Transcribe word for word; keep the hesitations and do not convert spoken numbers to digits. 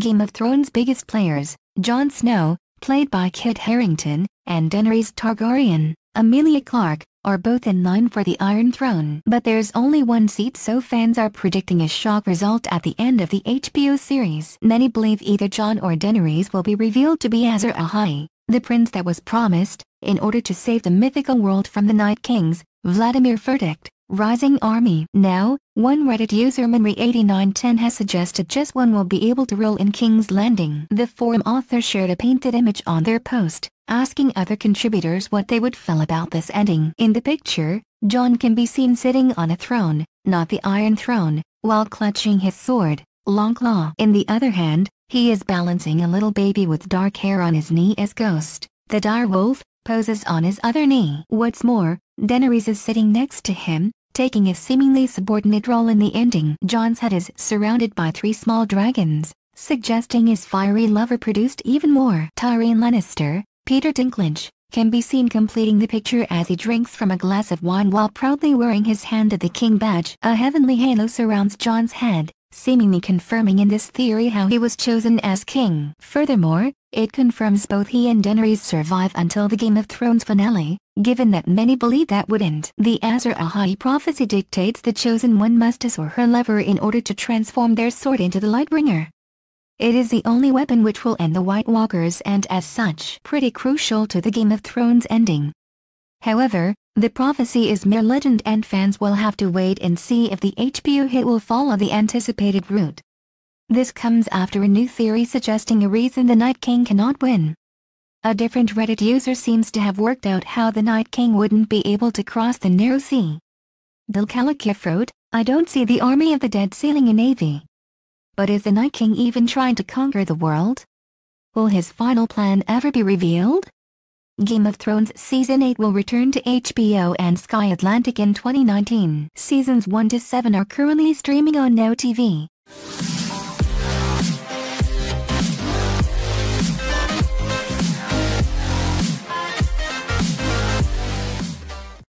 Game of Thrones' biggest players, Jon Snow, played by Kit Harington, and Daenerys Targaryen, Emilia Clarke, are both in line for the Iron Throne. But there's only one seat, so fans are predicting a shock result at the end of the H B O series. Many believe either Jon or Daenerys will be revealed to be Azor Ahai, the prince that was promised, in order to save the mythical world from the Night Kings, Vladimir Furtick, Rising Army. Now, one Reddit user Memory eighty-nine ten has suggested just one will be able to rule in King's Landing. The forum author shared a painted image on their post, asking other contributors what they would feel about this ending. In the picture, Jon can be seen sitting on a throne, not the Iron Throne, while clutching his sword, Longclaw. In the other hand, he is balancing a little baby with dark hair on his knee as Ghost, the direwolf, poses on his other knee. What's more, Daenerys is sitting next to him, taking a seemingly subordinate role in the ending. Jon's head is surrounded by three small dragons, suggesting his fiery lover produced even more. Tyrion Lannister, Peter Dinklage, can be seen completing the picture as he drinks from a glass of wine while proudly wearing his hand at the King badge. A heavenly halo surrounds Jon's head, seemingly confirming in this theory how he was chosen as king. Furthermore, it confirms both he and Daenerys survive until the Game of Thrones finale, given that many believe that wouldn't. The Azor Ahai prophecy dictates the chosen one must Azor her lover in order to transform their sword into the Lightbringer. It is the only weapon which will end the White Walkers and as such pretty crucial to the Game of Thrones ending. However, the prophecy is mere legend and fans will have to wait and see if the H B O hit will follow the anticipated route. This comes after a new theory suggesting a reason the Night King cannot win. A different Reddit user seems to have worked out how the Night King wouldn't be able to cross the narrow sea. Dilkalakif wrote, "I don't see the army of the dead sailing a navy. But is the Night King even trying to conquer the world? Will his final plan ever be revealed?" Game of Thrones Season eight will return to H B O and Sky Atlantic in twenty nineteen. Seasons one to seven are currently streaming on Now T V.